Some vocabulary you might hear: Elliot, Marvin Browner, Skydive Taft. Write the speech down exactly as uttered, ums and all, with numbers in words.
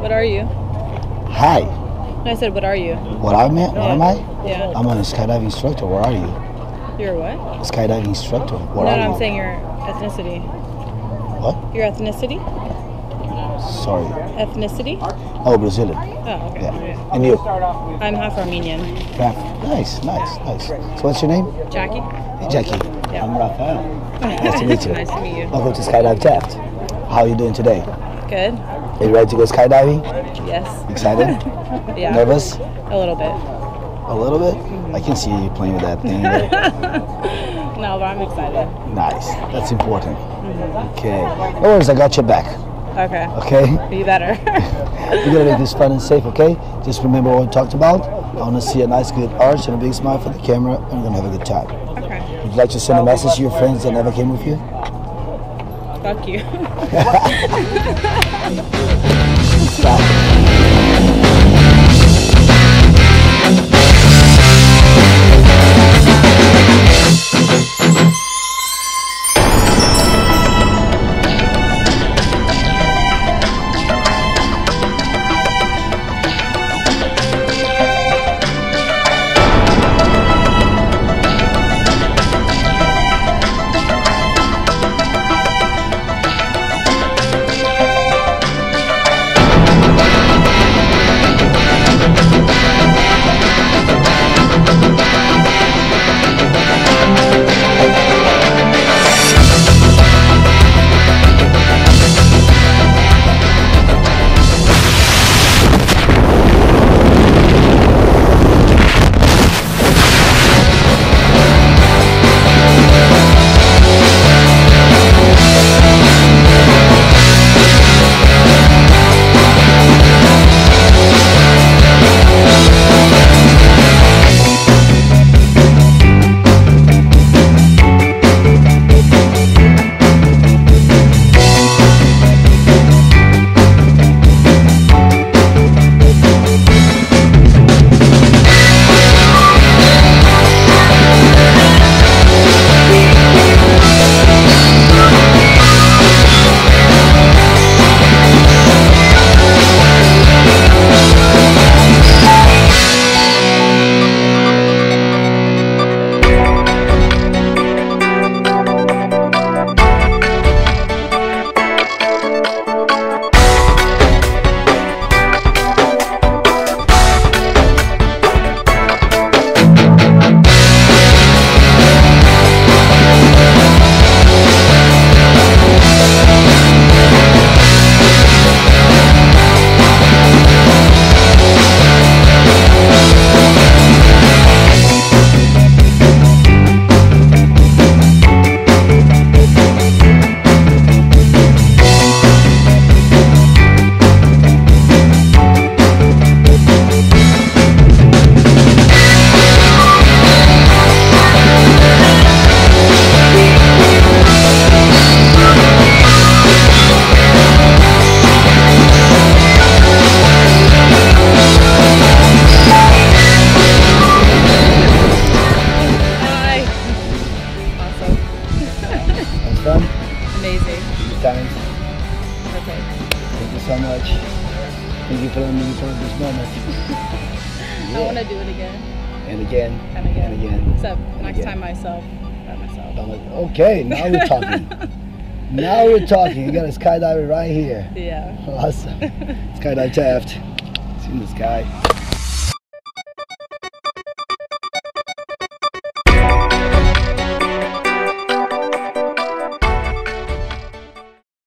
What are you? Hi. No, I said, what are you? What I meant? Yeah. What am I? Yeah. I'm a skydive instructor. Where are you? You're what? A skydive instructor. Where no, are no, you? I'm saying your ethnicity. What? Your ethnicity? Sorry. Ethnicity? Oh, Brazilian. Oh, okay. Yeah. And you? I'm half Armenian. Half. Nice, nice, nice. So what's your name? Jackie. Hey, Jackie. Yeah. I'm Rafael. Nice to meet you. Nice to meet you. Welcome to Skydive Taft. How are you doing today? Good. Are you ready to go skydiving? Yes. Excited? Yeah. Nervous? A little bit. A little bit? Mm-hmm. I can see you playing with that thing. No, but I'm excited. Nice. That's important. Mm-hmm. Okay. No worries, I got your back. Okay. Okay? Be better. We're going to make this fun and safe, okay? Just remember what we talked about. I want to see a nice, good arch and a big smile for the camera, and we're going to have a good time. Okay. Would you like to send a message to your friends that never came with you? Fuck you. Amazing. Times. Okay. Thank you so much. Thank you for letting me for this moment. Yeah. I want to do it again. And again. And again. And again. Except and next again. time myself. By myself. I'm like, okay, now we're talking. Now we're talking. You got a skydiver right here. Yeah. Awesome. Skydive Taft. It's in the sky.